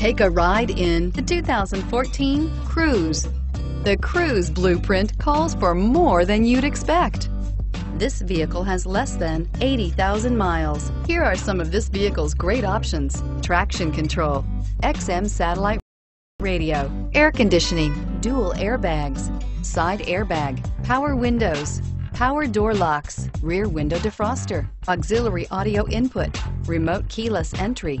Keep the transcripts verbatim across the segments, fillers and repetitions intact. Take a ride in the two thousand fourteen Cruze. The Cruze blueprint calls for more than you'd expect. This vehicle has less than eighty thousand miles. Here are some of this vehicle's great options: traction control, X M satellite radio, air conditioning, dual airbags, side airbag, power windows, power door locks, rear window defroster, auxiliary audio input, remote keyless entry.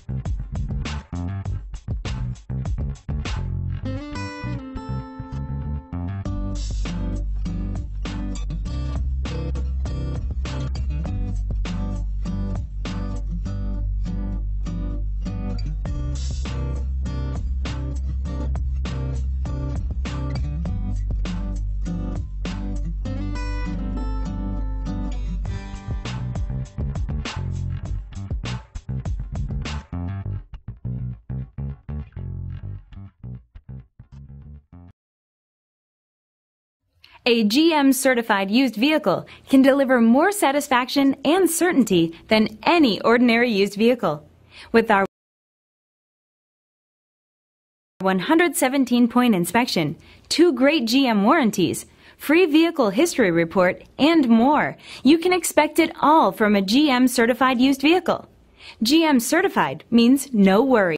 A G M-certified used vehicle can deliver more satisfaction and certainty than any ordinary used vehicle. With our one hundred seventeen point inspection, two great G M warranties, free vehicle history report, and more, you can expect it all from a G M-certified used vehicle. G M-certified means no worries.